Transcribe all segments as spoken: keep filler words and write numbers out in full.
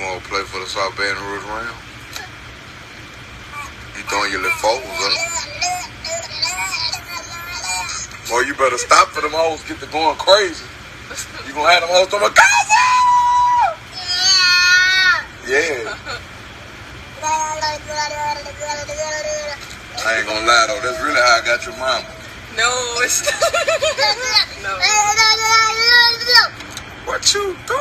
You want to play for the South Baton Rouge Rams? You throwing your little foes up. Boy, you better stop for them hoes get to going crazy. You going to have them hoes talking about Gaza! Yeah. I ain't going to lie, though. That's really how I got your mama. No, it's not. No. What you doing?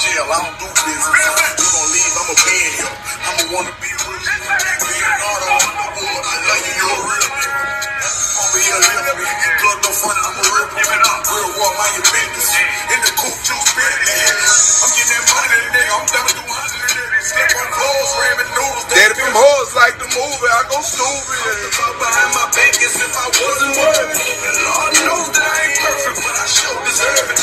Jail, I don't do this. You gon' leave, I'ma be in here. I'ma wanna be rich. Being hard on the wood, I love you, you're a real nigga. I'ma be a real nigga. Blood no funny, I'ma rip it up. Real world, mind your business. In the coop, juice, business. I'm getting that money, nigga. I'm down to one hundred. Step on clothes, ramming noodles. Daddy, them hoes like the movie. I go stupid. I'm the fuck behind my back as if I wasn't worthy. And Lord knows that I ain't perfect, but I sure deserve it.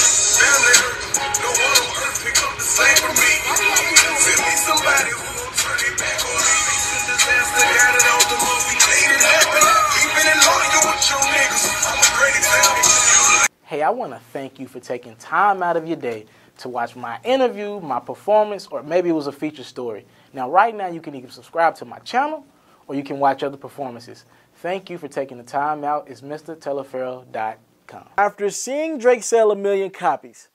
Hey, I want to thank you for taking time out of your day to watch my interview, my performance, or maybe it was a feature story. Now, right now, you can either subscribe to my channel or you can watch other performances. Thank you for taking the time out. It's Mr Taliaferro dot com. After seeing Drake sell a million copies,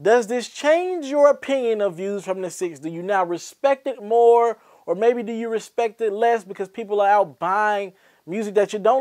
does this change your opinion of Views from the Six? Do you now respect it more, or maybe do you respect it less because people are out buying music that you don't